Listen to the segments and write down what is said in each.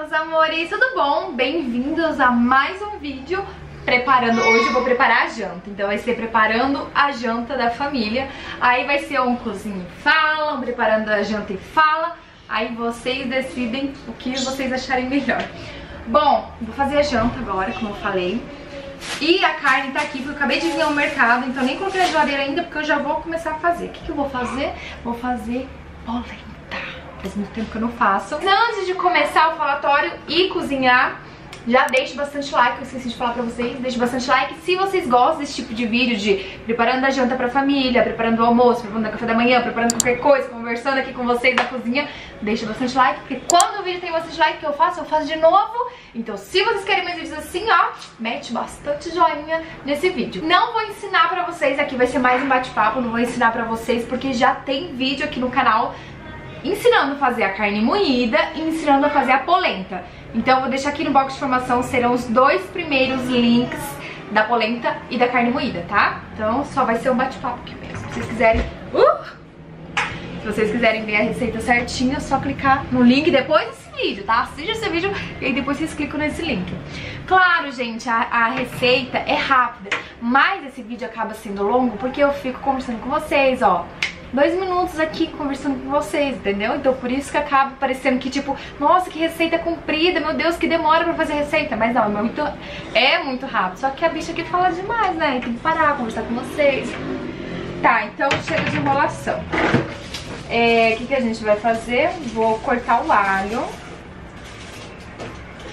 meus amores, tudo bom? Bem-vindos a mais um vídeo preparando. Hoje eu vou preparar a janta, então vai ser preparando a janta da família. Aí vai ser um cozinha e fala, um preparando a janta e fala. Aí vocês decidem o que vocês acharem melhor. Bom, vou fazer a janta agora, como eu falei. E a carne tá aqui, porque eu acabei de vir ao mercado, então nem coloquei a geladeira ainda, porque eu já vou começar a fazer. O que que eu vou fazer? Vou fazer polenta. Faz muito tempo que eu não faço. Antes de começar o falatório e cozinhar, já deixe bastante like, eu esqueci de falar pra vocês, deixe bastante like. Se vocês gostam desse tipo de vídeo de preparando a janta pra família, preparando o almoço, preparando o café da manhã, preparando qualquer coisa, conversando aqui com vocês na cozinha, deixe bastante like, porque quando o vídeo tem bastante like que eu faço de novo. Então se vocês querem mais vídeos assim, ó, mete bastante joinha nesse vídeo. Não vou ensinar pra vocês, aqui vai ser mais um bate-papo, não vou ensinar pra vocês, porque já tem vídeo aqui no canal ensinando a fazer a carne moída e ensinando a fazer a polenta. Então eu vou deixar aqui no box de informação, serão os dois primeiros links da polenta e da carne moída, tá? Então só vai ser um bate-papo aqui mesmo. Se vocês quiserem... Se vocês quiserem ver a receita certinha, é só clicar no link depois desse vídeo, tá? Assista esse vídeo e aí depois vocês clicam nesse link. Claro, gente, a receita é rápida, mas esse vídeo acaba sendo longo porque eu fico conversando com vocês, ó. 2 minutos aqui conversando com vocês, entendeu? Então por isso que acaba parecendo que tipo, nossa, que receita comprida, meu Deus, que demora pra fazer receita. Mas não, é muito rápido. Só que a bicha aqui fala demais, né? E tem que parar, conversar com vocês. Tá, então chega de enrolação. O que a gente vai fazer? Vou cortar o alho.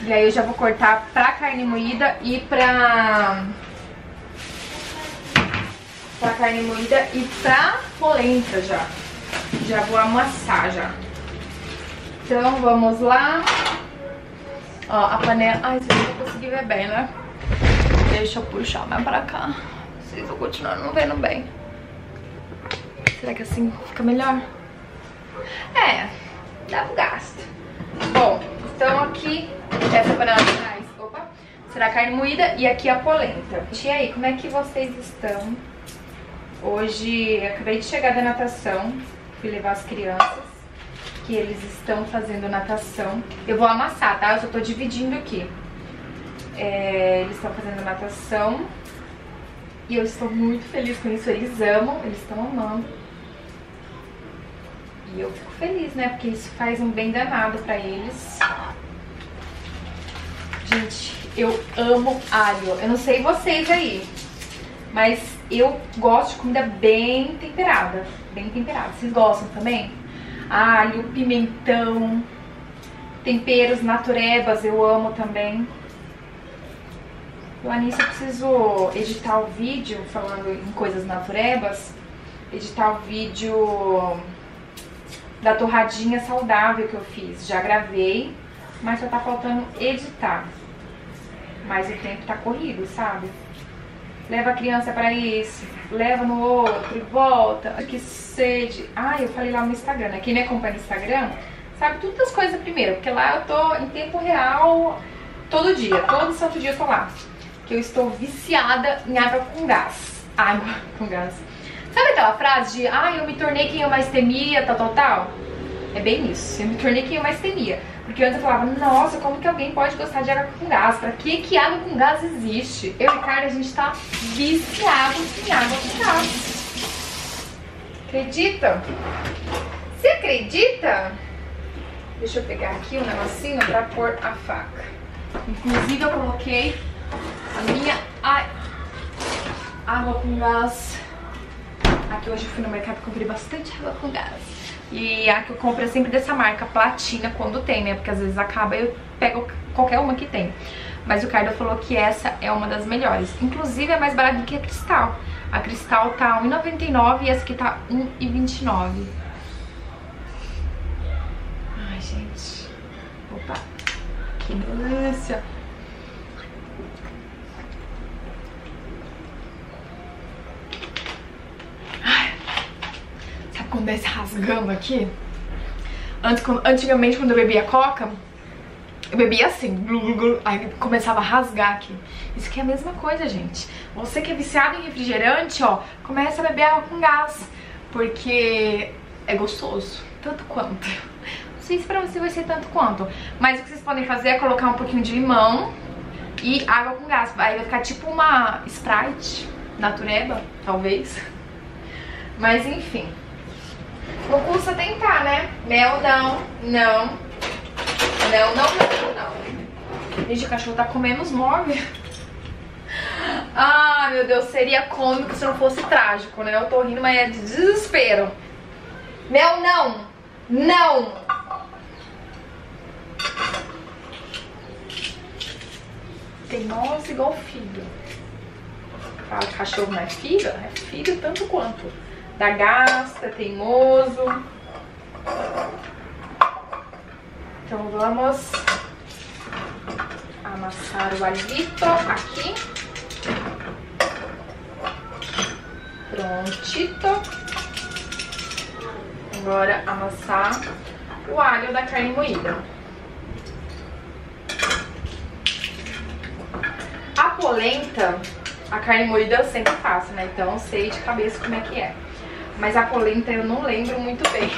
E aí eu já vou cortar pra carne moída e pra carne moída e pra polenta já. Já vou amassar já. Então vamos lá. Ó, a panela... Ai, vocês não vão conseguir ver bem, né? Deixa eu puxar mais pra cá. Vocês vão continuar não vendo bem. Será que assim fica melhor? É, dá um gasto. Bom, então aqui essa panela atrás. Opa! Será a carne moída e aqui a polenta. E aí, como é que vocês estão? Hoje eu acabei de chegar da natação, fui levar as crianças, que eles estão fazendo natação. Eu vou amassar, tá? Eu só tô dividindo aqui. Eles estão fazendo natação e eu estou muito feliz com isso. Eles amam, eles estão amando. E eu fico feliz, né? Porque isso faz um bem danado pra eles. Gente, eu amo alho. Eu não sei vocês aí, mas... eu gosto de comida bem temperada, bem temperada. Vocês gostam também? Alho, pimentão, temperos, naturebas, eu amo também. Lá nisso eu preciso editar o vídeo falando em coisas naturebas. Editar o vídeo da torradinha saudável que eu fiz. Já gravei, mas só tá faltando editar. Mas o tempo tá corrido, sabe? Leva a criança pra isso, leva no outro, volta. Ai, que sede. Ah, eu falei lá no Instagram, né? Quem me acompanha no Instagram sabe todas as coisas primeiro, porque lá eu tô em tempo real todo dia, todo santo dia eu tô lá. Que eu estou viciada em água com gás. Água com gás. Sabe aquela frase de, ah, eu me tornei quem eu mais temia, tal, tal, tal? É bem isso, eu me tornei quem eu mais temia. Porque antes eu falava, nossa, como que alguém pode gostar de água com gás? Pra que água com gás existe? Eu e Carla, a gente tá viciado em água com gás. Acredita? Você acredita? Deixa eu pegar aqui um negocinho pra pôr a faca. Inclusive eu coloquei a minha água com gás. Aqui hoje eu fui no mercado e comprei bastante água com gás. E a que eu compro é sempre dessa marca Platina, quando tem, né? Porque às vezes acaba e eu pego qualquer uma que tem. Mas o Cardo falou que essa é uma das melhores. Inclusive é mais barata do que a Cristal. A Cristal tá R$1,99 e essa aqui tá R$1,29. Ai, gente. Opa. Que delícia. Desce rasgando aqui. Antigamente, quando eu bebia coca, eu bebia assim, glu, glu, aí começava a rasgar aqui. Isso aqui é a mesma coisa, gente. Você que é viciado em refrigerante, ó, começa a beber água com gás, porque é gostoso, tanto quanto. sei se vai ser tanto quanto, mas o que vocês podem fazer é colocar um pouquinho de limão e água com gás. Aí vai ficar tipo uma Sprite natureba, talvez. Mas enfim, não custa tentar, né? Mel não, não, não, não, não, não. Gente, o cachorro tá comendo os móveis. Ah, meu Deus, seria cômico se não fosse trágico, né? Eu tô rindo, mas é de desespero. Mel não, não. Teimosa igual filho. Fala que cachorro não é filho? É filho tanto quanto. Dá gasto, é teimoso. Então vamos amassar o alito aqui. Prontito. Agora amassar o alho da carne moída. A polenta, a carne moída eu sempre faço, né? Então eu sei de cabeça como é que é. Mas a polenta eu não lembro muito bem.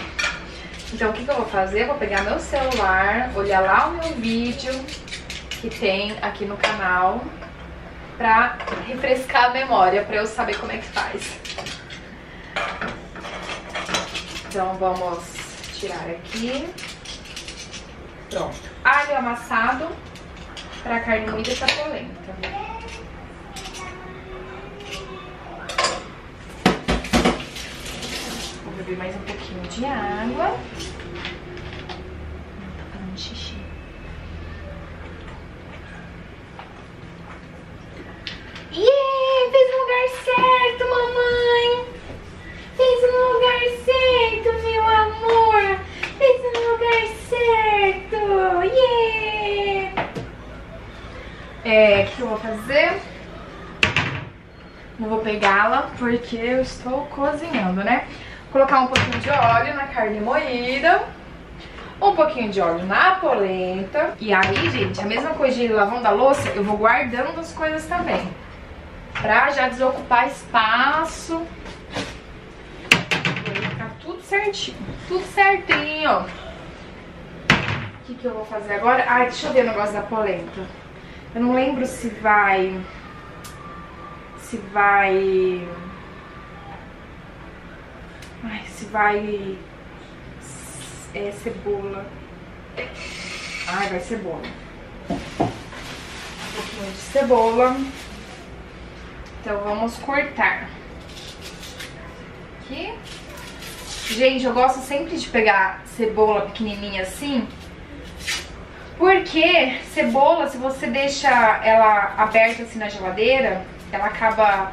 Então o que eu vou fazer? Eu vou pegar meu celular, olhar lá o meu vídeo que tem aqui no canal pra refrescar a memória, pra eu saber como é que faz. Então vamos tirar aqui. Pronto. Alho amassado para carne moída e para polenta. Vou beber mais um pouquinho de água. Tá fazendo xixi. Yeah, fez no lugar certo, mamãe. Fez no lugar certo. Meu amor, fez no lugar certo. Yeah! O que eu vou fazer? Não vou pegá-la porque eu estou cozinhando, né? Vou colocar um pouquinho de óleo na carne moída, um pouquinho de óleo na polenta. E aí, gente, a mesma coisa de lavando a louça, eu vou guardando as coisas também, pra já desocupar espaço. Certinho, tudo certinho. O que eu vou fazer agora? Ai, deixa eu ver o negócio da polenta. Eu não lembro se vai... É cebola. Ai, vai cebola. Um pouquinho de cebola. Então vamos cortar. Aqui. Gente, eu gosto sempre de pegar cebola pequenininha assim, porque cebola, se você deixa ela aberta assim na geladeira, ela acaba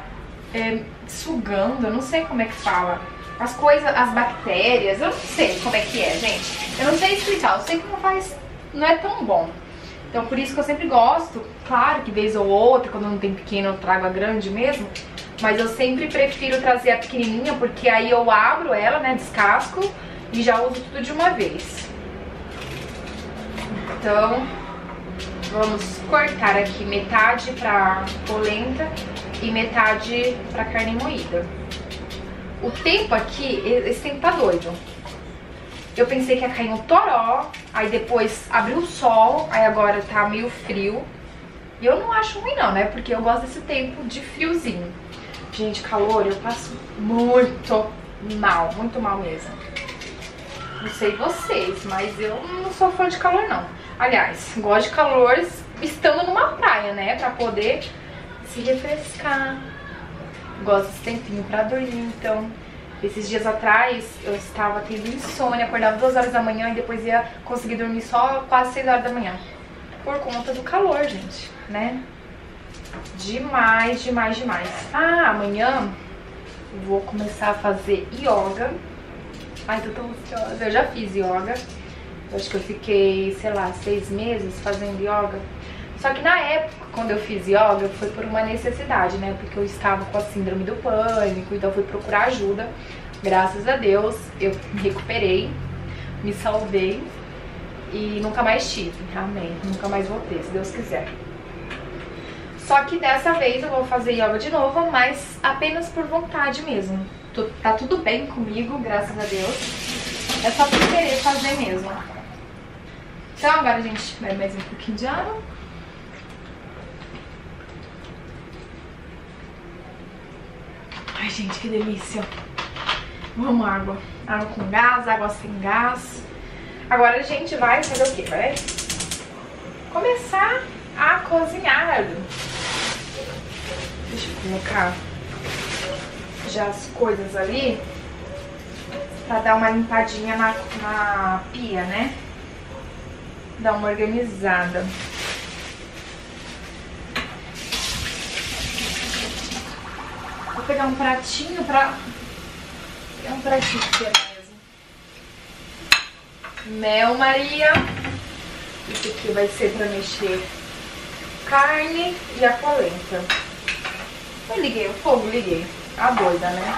sugando, eu não sei como é que fala, as coisas, as bactérias, eu não sei como é que é, gente. Eu não sei explicar, eu sei que não é tão bom. Então por isso que eu sempre gosto, claro que vez ou outra, quando não tem pequeno eu trago a grande mesmo. Mas eu sempre prefiro trazer a pequenininha, porque aí eu abro ela, né, descasco e já uso tudo de uma vez. Então, vamos cortar aqui metade pra polenta e metade pra carne moída. O tempo aqui, esse tempo tá doido. Eu pensei que ia cair um toró, aí depois abriu o sol, aí agora tá meio frio. E eu não acho ruim não, né, porque eu gosto desse tempo de friozinho. Gente, calor eu passo muito mal mesmo. Não sei vocês, mas eu não sou fã de calor não. Aliás, gosto de calor estando numa praia, né, pra poder se refrescar. Gosto desse tempinho pra dormir, então. Esses dias atrás eu estava tendo insônia, acordava 2 horas da manhã e depois ia conseguir dormir só quase 6 horas da manhã. Por conta do calor, gente, né? Demais, demais, demais. Ah, amanhã eu vou começar a fazer yoga. Ai, tô tão ansiosa. Eu já fiz yoga. Eu acho que eu fiquei, sei lá, 6 meses fazendo yoga. Só que na época, quando eu fiz yoga, foi por uma necessidade, né? Porque eu estava com a síndrome do pânico, então eu fui procurar ajuda. Graças a Deus, eu me recuperei, me salvei e nunca mais tive. Amém. Nunca mais voltei, se Deus quiser. Só que dessa vez eu vou fazer yoga de novo, mas apenas por vontade mesmo. Tá tudo bem comigo, graças a Deus. É só por querer fazer mesmo. Então agora a gente vai mais um pouquinho de água. Ai, gente, que delícia. Vamos água. Água com gás, água sem gás. Agora a gente vai fazer o quê? Peraí. Começar a cozinhar. Deixa eu colocar já as coisas ali pra dar uma limpadinha na pia, né? Dar uma organizada. Vou pegar um pratinho pra... É um pratinho que é mesmo. Mel Maria. Isso aqui vai ser pra mexer carne e a polenta. Eu liguei o fogo, liguei. A doida, né?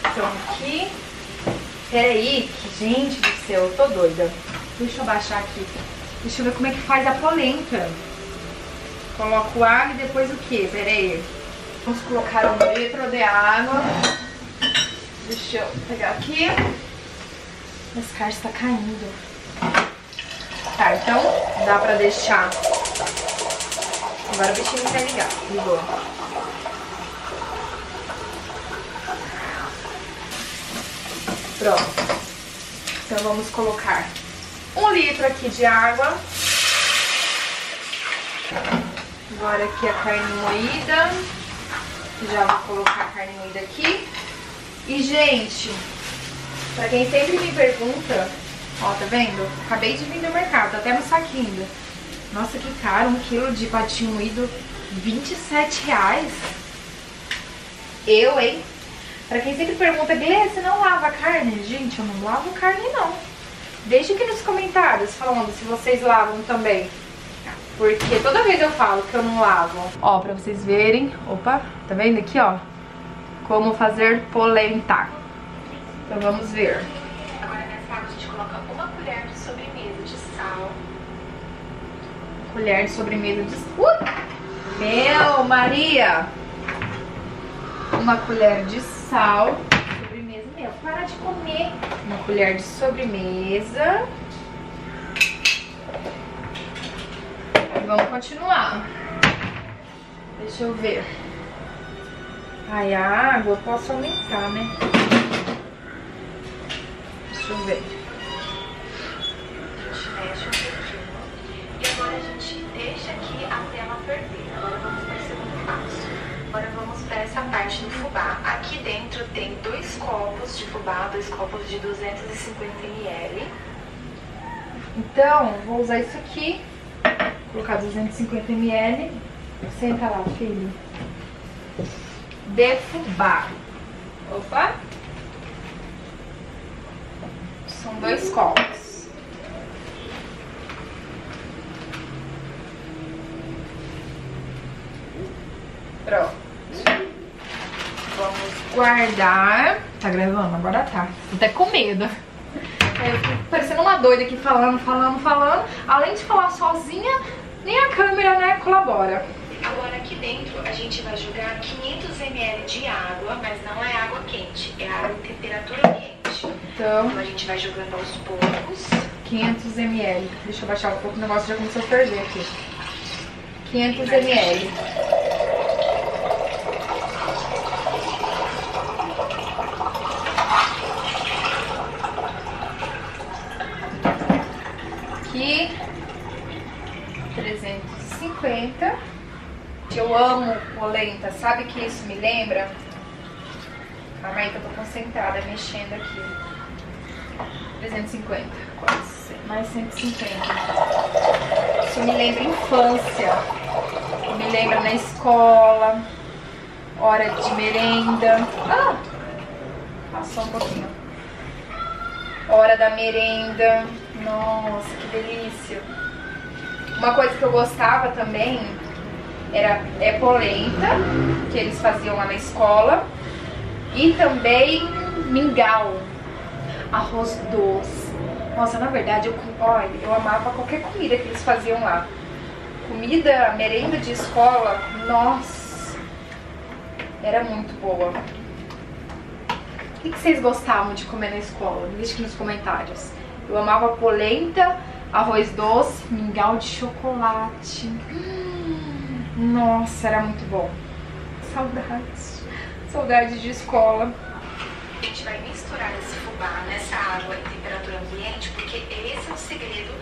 Então aqui... Peraí, que gente do céu, eu tô doida. Deixa eu baixar aqui. Deixa eu ver como é que faz a polenta. Coloco o alho e depois o quê? Pera aí. Vamos colocar um litro de água. Deixa eu pegar aqui. Esse cara está caindo. Tá, então dá pra deixar. Agora o bichinho vai ligar. Ligou. Pronto. Então vamos colocar 1 litro aqui de água. Agora aqui a carne moída. Já vou colocar a carne moída aqui. E, gente, pra quem sempre me pergunta, ó, tá vendo? Acabei de vir do mercado, tá até no saquinho ainda. Nossa, que caro, 1 quilo de patinho moído, R$27. Eu, hein? Pra quem sempre pergunta, Glê, você não lava carne? Gente, eu não lavo carne, não. Deixa aqui nos comentários falando se vocês lavam também. Porque toda vez eu falo que eu não lavo. Ó, pra vocês verem. Opa, tá vendo aqui, ó? Como fazer polenta. Então vamos ver. Agora nessa água a gente coloca 1 colher de sobremesa de sal. 1 colher de sobremesa de sal. Meu, Maria! 1 colher de sal. Meu, para de comer. 1 colher de sobremesa. E vamos continuar. Deixa eu ver. Ai, a água eu posso aumentar, né? Deixa eu ver. A gente mexe um pouquinho. E agora a gente deixa aqui até ela ferver. Agora vamos para o segundo passo. Agora vamos para essa parte do fubá. Aqui dentro tem 2 copos de fubá, 2 copos de 250 ml. Então, vou usar isso aqui. Vou colocar 250 ml. Senta lá, filho. De fubá. Opa! São 2 copos. Pronto. Vamos guardar. Tá gravando? Agora tá. Tô até com medo. Eu fico parecendo uma doida aqui falando. Além de falar sozinha, nem a câmera, né, colabora. Agora aqui dentro a gente vai jogar 500 ml de água, mas não é água quente, é água em temperatura ambiente. Então a gente vai jogando aos poucos. 500 ml. Deixa eu baixar um pouco, o negócio já começou a ferver aqui. 500 ml. Aqui, 350. Eu amo polenta, sabe que isso me lembra? Calma aí que eu tô concentrada mexendo aqui. 350, quase, mais 150. Isso me lembra infância, me lembra na escola, hora de merenda. Ah, passou um pouquinho. Hora da merenda. Nossa, que delícia. Uma coisa que eu gostava também era polenta, que eles faziam lá na escola. E também mingau, arroz doce. Nossa, na verdade, eu amava qualquer comida que eles faziam lá. Comida, merenda de escola, nossa, era muito boa. O que vocês gostavam de comer na escola? Deixa aqui nos comentários. Eu amava polenta, arroz doce, mingau de chocolate. Nossa, era muito bom. Saudades. Saudades de escola. A gente vai misturar esse fubá nessa água em temperatura ambiente, porque esse é o segredo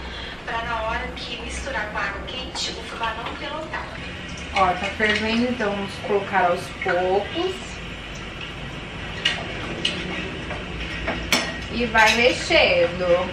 para na hora que misturar com a água quente, o fubá não pelotar. Ó, tá fervendo, então vamos colocar aos poucos. E vai mexendo.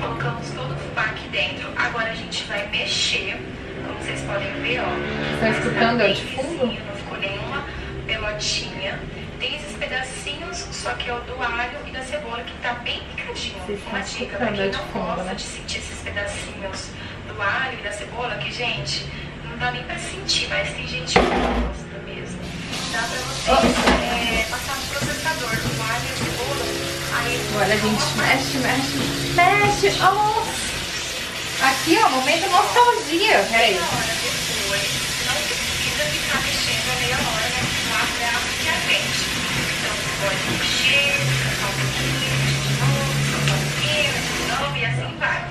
Colocamos todo o fubá aqui dentro. Agora a gente vai mexer. Como vocês podem ver, ó. Tá escutando? É de fundo? Não ficou nenhuma pelotinha. Tem esses pedacinhos, só que é o do alho e da cebola, que tá bem picadinho. Uma dica pra quem não gosta de sentir esses pedacinhos do alho e da cebola, que, gente, não dá nem pra sentir, mas tem gente que não gosta mesmo. Dá pra vocês passar no processador do alho e da cebola. Agora a gente mexe, mexe, mexe. Oh. Aqui, ó, momento nostalgia. Peraí. Meia hora depois, não precisa ficar mexendo a meia hora, né? Porque a água que arrende. Então, você pode mexer, soltar um pouquinho, de novo, soltar um pouquinho, de novo, e assim vai.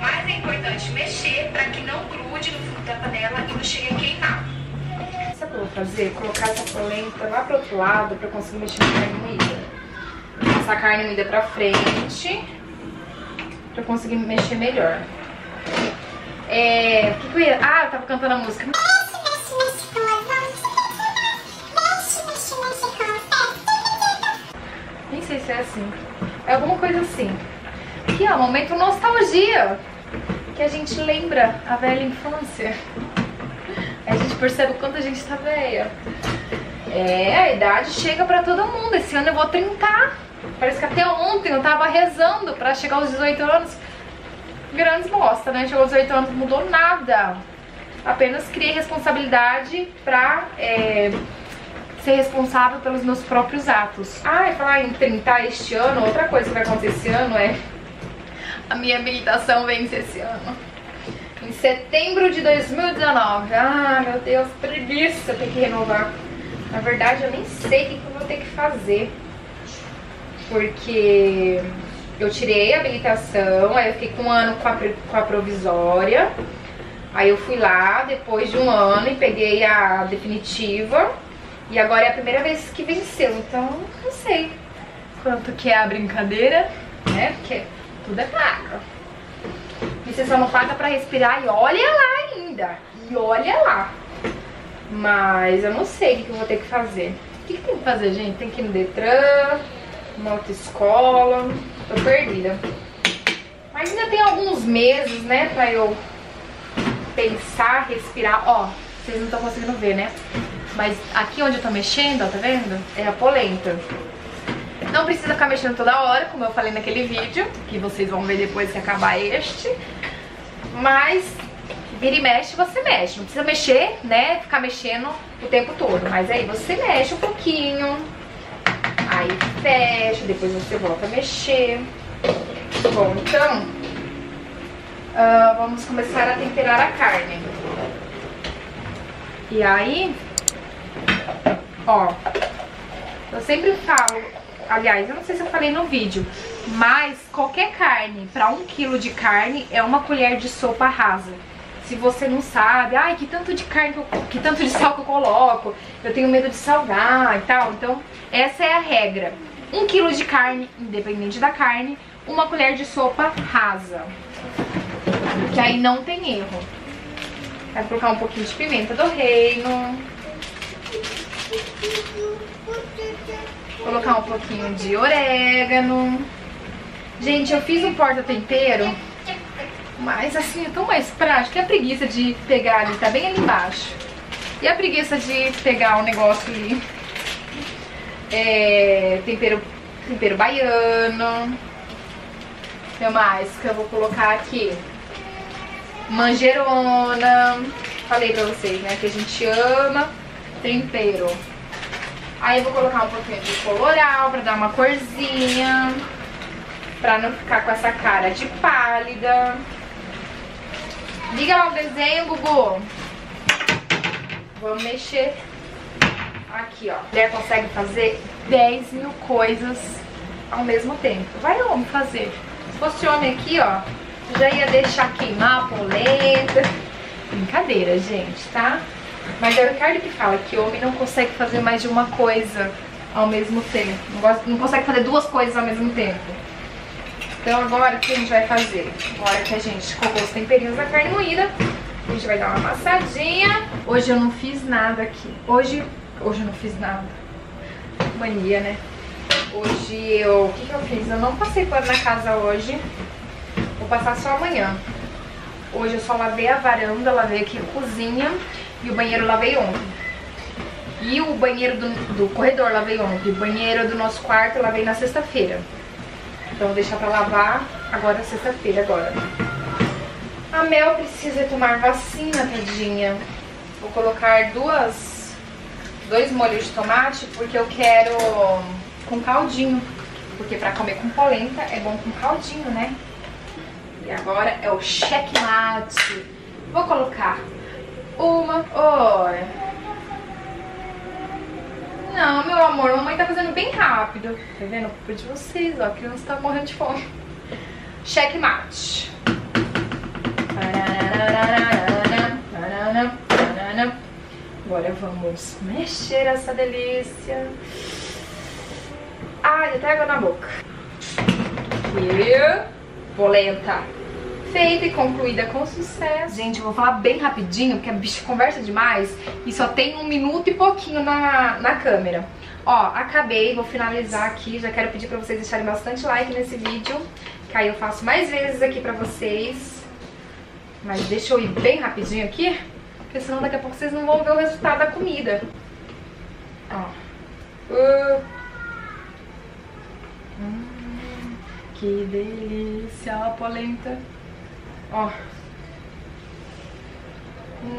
Mas é importante mexer para que não grude no fundo da panela e não chegue a queimar. Sabe o que eu vou fazer? Colocar essa polenta lá pro outro lado para eu conseguir mexer na carne moída. Essa carne moída pra frente pra eu conseguir mexer melhor. É. Que eu ia... Ah, eu tava cantando a música. Nem sei se é assim. É alguma coisa assim. Aqui, ó, momento nostalgia. Que a gente lembra a velha infância. A gente percebe o quanto a gente tá velha. É, a idade chega pra todo mundo. Esse ano eu vou 30. Parece que até ontem eu tava rezando pra chegar aos 18 anos. Grandes bosta, né? Chegou aos 18 anos, não mudou nada. Apenas criei responsabilidade pra ser responsável pelos meus próprios atos. Ah, e falar em 30 este ano, outra coisa que vai acontecer esse ano é... A minha habilitação vence esse ano. Em setembro de 2019. Ah, meu Deus, preguiça ter que renovar. Na verdade, eu nem sei o que eu vou ter que fazer. Porque eu tirei a habilitação, aí eu fiquei com um ano com a provisória. Aí eu fui lá depois de um ano e peguei a definitiva. E agora é a primeira vez que venceu, então não sei quanto que é a brincadeira, né? Porque tudo é paga. E você só não paga pra respirar e olha lá ainda. E olha lá. Mas eu não sei o que eu vou ter que fazer. O que tem que fazer, gente? Tem que ir no Detran... Uma autoescola, tô perdida. Mas ainda tem alguns meses, né, pra eu pensar, respirar. Ó, vocês não estão conseguindo ver, né? Mas aqui onde eu tô mexendo, ó, tá vendo? É a polenta. Não precisa ficar mexendo toda hora, como eu falei naquele vídeo, que vocês vão ver depois que acabar este. Mas vira e mexe, você mexe. Não precisa mexer, né, ficar mexendo o tempo todo. Mas aí você mexe um pouquinho... Aí fecha, depois você volta a mexer. Bom, então vamos começar a temperar a carne. E aí, ó, eu sempre falo, aliás, eu não sei se eu falei no vídeo, mas qualquer carne, pra 1 quilo de carne, é 1 colher de sopa rasa. Se você não sabe, ai, que tanto de carne, que tanto de sal que eu coloco, eu tenho medo de salgar e tal. Então, essa é a regra. 1 quilo de carne, independente da carne, 1 colher de sopa rasa. Que aí não tem erro. Vai colocar um pouquinho de pimenta do reino. Colocar um pouquinho de orégano. Gente, eu fiz um porta-tempero. Mas assim, é tão mais prático. E a preguiça de pegar ali, tá bem ali embaixo. E a preguiça de pegar um negócio ali. É, tempero baiano. O que mais que eu vou colocar aqui? Manjerona. Falei pra vocês, né? Que a gente ama tempero. Aí eu vou colocar um pouquinho de colorau pra dar uma corzinha. Pra não ficar com essa cara de pálida. Liga lá o desenho, Gugu. Vamos mexer aqui, ó. A mulher consegue fazer 10 mil coisas ao mesmo tempo. Vai homem fazer. Se fosse homem aqui, ó, já ia deixar queimar a polenta. Brincadeira, gente, tá? Mas é o Ricardo que fala que homem não consegue fazer mais de uma coisa ao mesmo tempo. Não consegue fazer duas coisas ao mesmo tempo. Então agora o que a gente vai fazer? Agora que a gente colocou os temperinhos da carne moída, a gente vai dar uma amassadinha. Hoje eu não fiz nada aqui. Hoje eu não fiz nada. Mania, né? Hoje eu... O que eu fiz? Eu não passei pano na casa hoje. Vou passar só amanhã. Hoje eu só lavei a varanda, lavei aqui a cozinha e o banheiro eu lavei ontem. E o banheiro do corredor eu lavei ontem. O banheiro do nosso quarto eu lavei na sexta-feira. Então vou deixar pra lavar agora, sexta-feira agora. A Mel precisa tomar vacina, tadinha. Vou colocar dois molhos de tomate porque eu quero com caldinho. Porque pra comer com polenta é bom com caldinho, né? E agora é o checkmate. Vou colocar uma hora. Não, meu amor, a mamãe tá fazendo bem rápido. Tá vendo? Culpa de vocês, ó. A criança tá morrendo de fome. Checkmate. Agora vamos mexer essa delícia. Ai, até água na boca. E... polenta feita e concluída com sucesso. Gente, eu vou falar bem rapidinho, porque a bicha conversa demais e só tem 1 minuto e pouquinho na câmera. Ó, acabei, vou finalizar aqui. Já quero pedir pra vocês deixarem bastante like nesse vídeo, que aí eu faço mais vezes aqui pra vocês. Mas deixa eu ir bem rapidinho aqui, porque senão daqui a pouco vocês não vão ver o resultado da comida. Ó. Que delícia a polenta. Ó.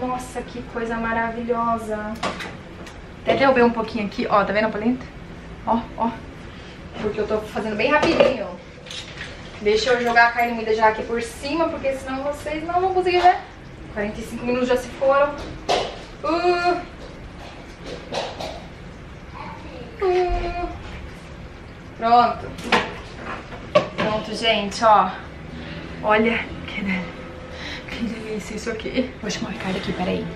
Nossa, que coisa maravilhosa. Até derrubei um pouquinho aqui, ó. Tá vendo a polenta? Ó, ó. Porque eu tô fazendo bem rapidinho. Deixa eu jogar a carne moída já aqui por cima, porque senão vocês não vão conseguir ver. 45 minutos já se foram. Pronto. Pronto, gente, ó. Olha que delícia isso aqui. Vou chamar o Ricardo aqui, peraí.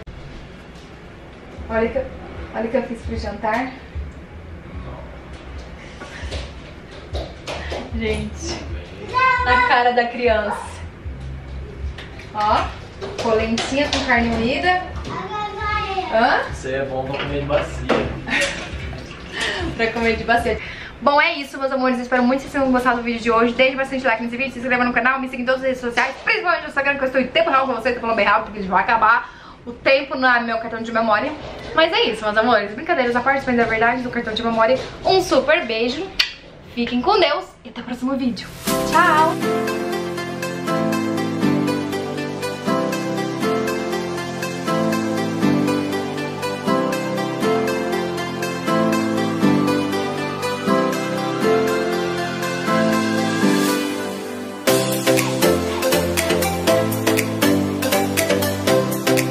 Olha o que eu fiz pro jantar. Gente, a cara da criança. Ó, polentinha com carne moída. Hã? Isso aí é bom pra comer de bacia. Pra comer de bacia. Bom, é isso, meus amores. Espero muito que vocês tenham gostado do vídeo de hoje. Deixe bastante like nesse vídeo, se inscreva no canal, me siga em todas as redes sociais, principalmente no Instagram, que eu estou em tempo real com vocês, tô falando bem rápido, porque vai acabar o tempo no meu cartão de memória. Mas é isso, meus amores. Brincadeiras à parte, mas é verdade, do cartão de memória. Um super beijo, fiquem com Deus e até o próximo vídeo. Tchau!